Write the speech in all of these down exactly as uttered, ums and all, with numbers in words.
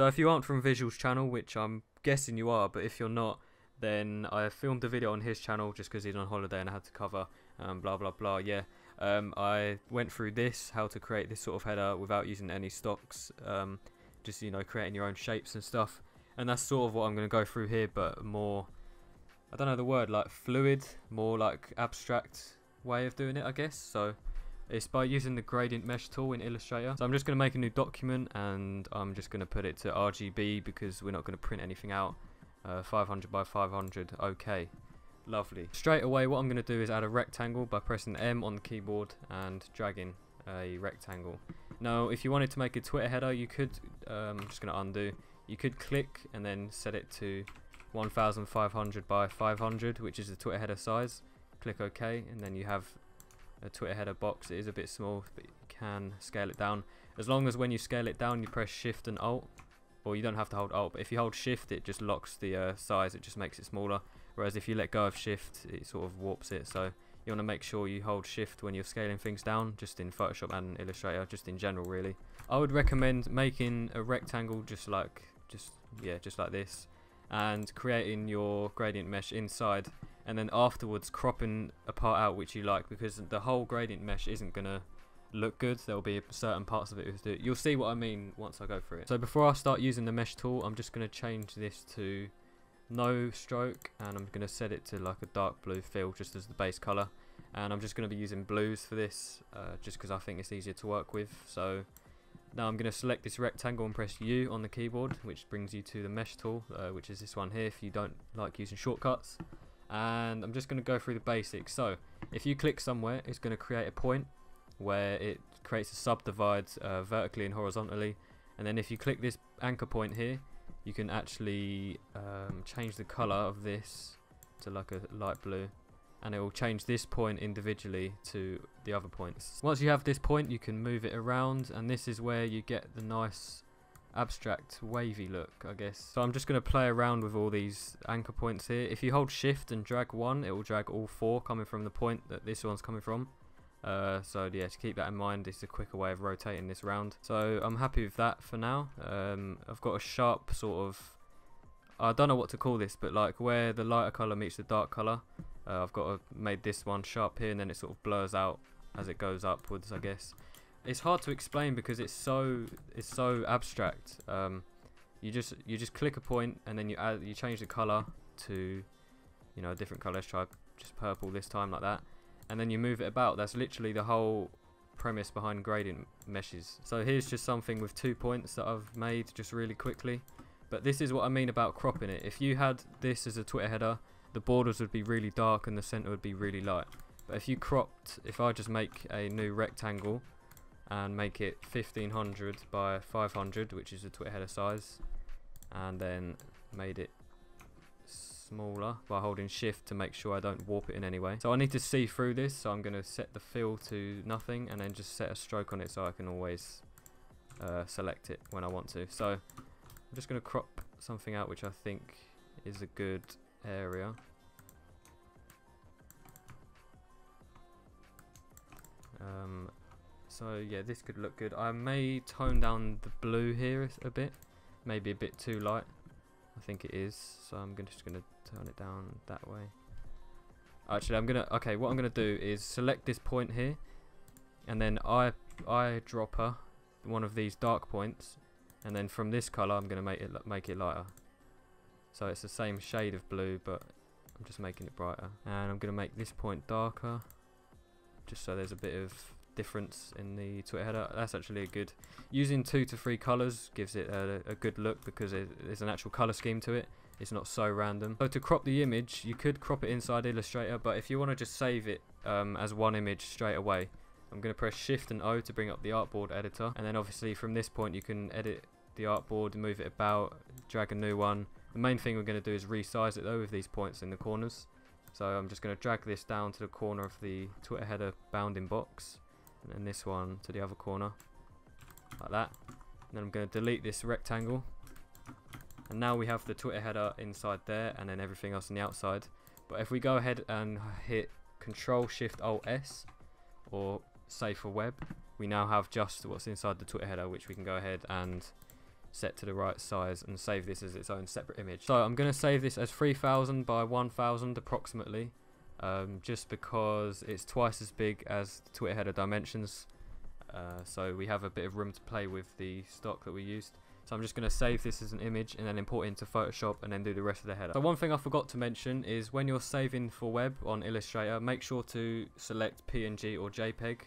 So if you aren't from Visuals Channel, which I'm guessing you are, but if you're not, then I filmed a video on his channel just because he's on holiday and I had to cover um, blah blah blah. Yeah, um, I went through this, how to create this sort of header without using any stocks, um, just, you know, creating your own shapes and stuff. And that's sort of what I'm going to go through here, but more, I don't know the word, like fluid, more like abstract way of doing it, I guess. So it's by using the Gradient Mesh tool in Illustrator. So I'm just going to make a new document and I'm just going to put it to R G B because we're not going to print anything out. Uh, five hundred by five hundred, okay, lovely. Straight away what I'm going to do is add a rectangle by pressing M on the keyboard and dragging a rectangle. Now if you wanted to make a Twitter header, you could, um, I'm just going to undo, you could click and then set it to fifteen hundred by five hundred, which is the Twitter header size. Click OK and then you have a Twitter header box. It is a bit small, but you can scale it down. As long as when you scale it down you press Shift and Alt. Or you don't have to hold Alt, but if you hold Shift it just locks the uh, size, it just makes it smaller. Whereas if you let go of Shift it sort of warps it, so you want to make sure you hold Shift when you're scaling things down, just in Photoshop and Illustrator, just in general really. I would recommend making a rectangle just like, just yeah, just like this, and creating your gradient mesh inside, and then afterwards cropping a part out which you like, because the whole gradient mesh isn't going to look good. There'll be certain parts of it you'll see what I mean once I go through it. So before I start using the mesh tool, I'm just going to change this to no stroke and I'm going to set it to like a dark blue fill just as the base color, and I'm just going to be using blues for this uh, just because I think it's easier to work with. So now I'm going to select this rectangle and press U on the keyboard, which brings you to the mesh tool, uh, which is this one here if you don't like using shortcuts. And I'm just going to go through the basics. So if you click somewhere it's going to create a point where it creates a subdivide uh, vertically and horizontally, and then if you click this anchor point here you can actually um, change the colour of this to like a light blue, and it will change this point individually to the other points. Once you have this point you can move it around, and this is where you get the nice abstract wavy look, I guess. So I'm just going to play around with all these anchor points here. If you hold Shift and drag one it will drag all four coming from the point that this one's coming from. Uh, so yeah, to keep that in mind, it's a quicker way of rotating this round. So I'm happy with that for now. Um, I've got a sharp sort of, I don't know what to call this, but like where the lighter colour meets the dark colour, uh, I've got to make this one sharp here, and then it sort of blurs out as it goes upwards, I guess. It's hard to explain because it's so it's so abstract. Um, you just you just click a point and then you add, you change the colour to, you know, a different colour. Let's try just purple this time, like that. And then you move it about. That's literally the whole premise behind gradient meshes. So here's just something with two points that I've made just really quickly. But this is what I mean about cropping it. If you had this as a Twitter header, the borders would be really dark and the center would be really light. But if you cropped, if I just make a new rectangle and make it fifteen hundred by five hundred, which is the Twitter header size, and then made it smaller by holding Shift to make sure I don't warp it in any way. So I need to see through this, so I'm going to set the fill to nothing and then just set a stroke on it so I can always uh, select it when I want to. So I'm just going to crop something out which I think is a good area. Um, so yeah, this could look good. I may tone down the blue here a bit, maybe a bit too light. I think it is, so I'm just going to turn it down that way. Actually, I'm going to, okay, what I'm going to do is select this point here, and then I eyedropper one of these dark points, and then from this colour I'm going to make it, make it lighter. So it's the same shade of blue, but I'm just making it brighter. And I'm going to make this point darker, just so there's a bit of difference in the Twitter header. That's actually a good, using two to three colours gives it a, a good look because it, there's an actual colour scheme to it, it's not so random. So to crop the image you could crop it inside Illustrator, but if you want to just save it um, as one image straight away, I'm going to press Shift and O to bring up the artboard editor, and then obviously from this point you can edit the artboard, move it about, drag a new one. The main thing we're going to do is resize it though with these points in the corners, so I'm just going to drag this down to the corner of the Twitter header bounding box, and then this one to the other corner, like that. And then I'm going to delete this rectangle, and now we have the Twitter header inside there and then everything else on the outside. But if we go ahead and hit control shift alt S or save for web, we now have just what's inside the Twitter header, which we can go ahead and set to the right size and save this as its own separate image. So I'm going to save this as three thousand by one thousand approximately, um, just because it's twice as big as the Twitter header dimensions, uh, so we have a bit of room to play with the stock that we used. So I'm just going to save this as an image and then import into Photoshop and then do the rest of the header. So one thing I forgot to mention is when you're saving for web on Illustrator, make sure to select P N G or JPEG.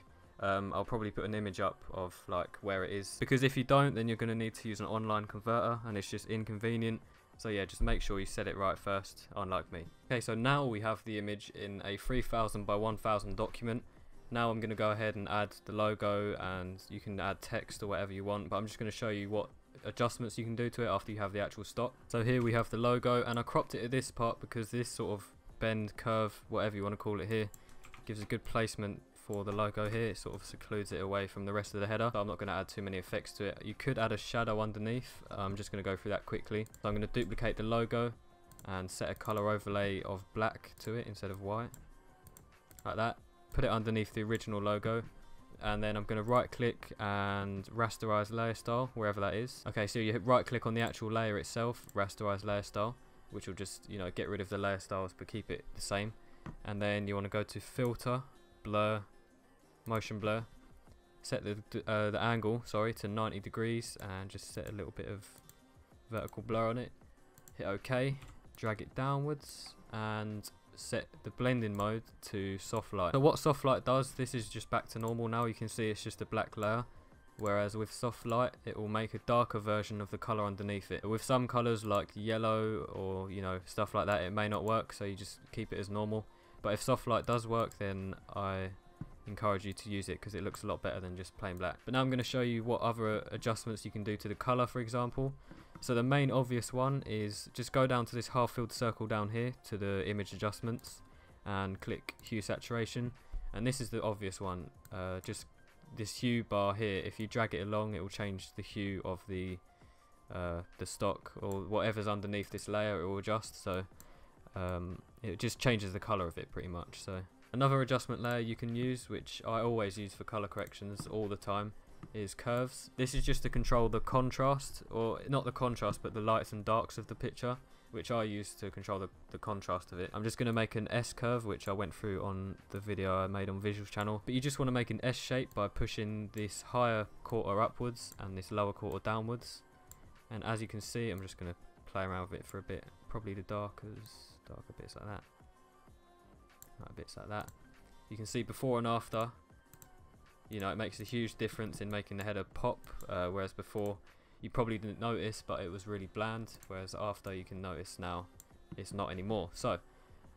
Um, I'll probably put an image up of like where it is, because if you don't, then you're going to need to use an online converter and it's just inconvenient. So yeah, just make sure you set it right first, unlike me. Okay, so now we have the image in a three thousand by one thousand document. Now I'm going to go ahead and add the logo, and you can add text or whatever you want, but I'm just going to show you what adjustments you can do to it after you have the actual stock. So here we have the logo, and I cropped it at this part because this sort of bend, curve, whatever you want to call it here, gives a good placement for the logo here. It sort of secludes it away from the rest of the header, so I'm not going to add too many effects to it. You could add a shadow underneath. I'm just going to go through that quickly. So I'm going to duplicate the logo and set a color overlay of black to it instead of white, like that. Put it underneath the original logo, and then I'm going to right click and rasterize layer style, wherever that is. Okay, so you right click on the actual layer itself, rasterize layer style, which will just, you know, get rid of the layer styles but keep it the same. And then you want to go to filter, blur, motion blur, set the, uh, the angle, sorry, to ninety degrees and just set a little bit of vertical blur on it. Hit OK, drag it downwards, and set the blending mode to soft light. So what soft light does, this is just back to normal now. You can see it's just a black layer, whereas with soft light it will make a darker version of the color underneath it. With some colors like yellow or, you know, stuff like that, it may not work, so you just keep it as normal. But if soft light does work, then I encourage you to use it because it looks a lot better than just plain black. But now I'm going to show you what other adjustments you can do to the color, for example. So the main obvious one is just go down to this half filled circle down here to the image adjustments and click hue saturation, and this is the obvious one. Uh, just this hue bar here, if you drag it along, it will change the hue of the uh, the stock or whatever's underneath this layer. It will adjust, so um, it just changes the color of it pretty much. So another adjustment layer you can use, which I always use for colour corrections all the time, is curves. This is just to control the contrast, or not the contrast, but the lights and darks of the picture, which I use to control the, the contrast of it. I'm just going to make an S curve, which I went through on the video I made on Visuals Channel. But you just want to make an S shape by pushing this higher quarter upwards and this lower quarter downwards. And as you can see, I'm just going to play around with it for a bit. Probably the darkers, darker bits like that. Like bits like that. You can see before and after, you know, it makes a huge difference in making the header pop, uh, whereas before you probably didn't notice, but it was really bland, whereas after you can notice now it's not anymore. So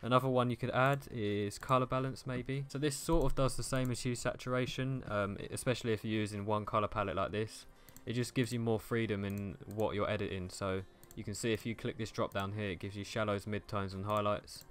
another one you could add is color balance, maybe. So this sort of does the same as hue saturation, um, especially if you're using one color palette like this. It just gives you more freedom in what you're editing. So you can see if you click this drop down here, it gives you shallows, midtones and highlights.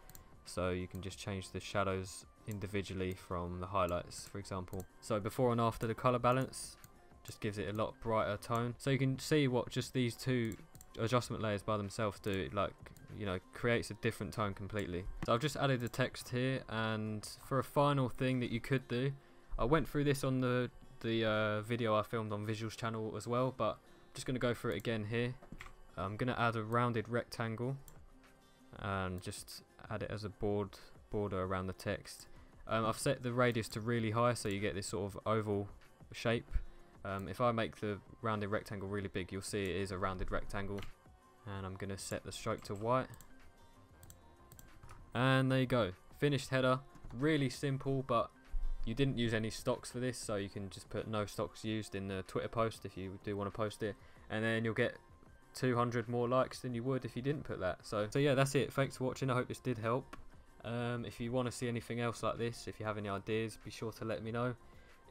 So you can just change the shadows individually from the highlights, for example. So before and after the color balance just gives it a lot brighter tone. So you can see what just these two adjustment layers by themselves do. It, like, you know, creates a different tone completely. So I've just added the text here, and for a final thing that you could do, I went through this on the the uh, video I filmed on Visuals Channel as well, but I'm just going to go through it again here. I'm going to add a rounded rectangle and just add it as a board border around the text. Um, I've set the radius to really high, so you get this sort of oval shape. Um, if I make the rounded rectangle really big, you'll see it is a rounded rectangle. And I'm going to set the stroke to white. And there you go. Finished header. Really simple, but you didn't use any stocks for this, so you can just put no stocks used in the Twitter post if you do want to post it. And then you'll get two hundred more likes than you would if you didn't put that. So, so yeah, that's it. Thanks for watching. I hope this did help. Um, if you want to see anything else like this, if you have any ideas, be sure to let me know.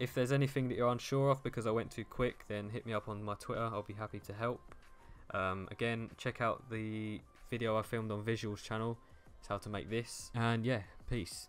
If there's anything that you're unsure of because I went too quick, then hit me up on my Twitter. I'll be happy to help. Um, again, check out the video I filmed on Visuals Channel. It's how to make this. And yeah, peace.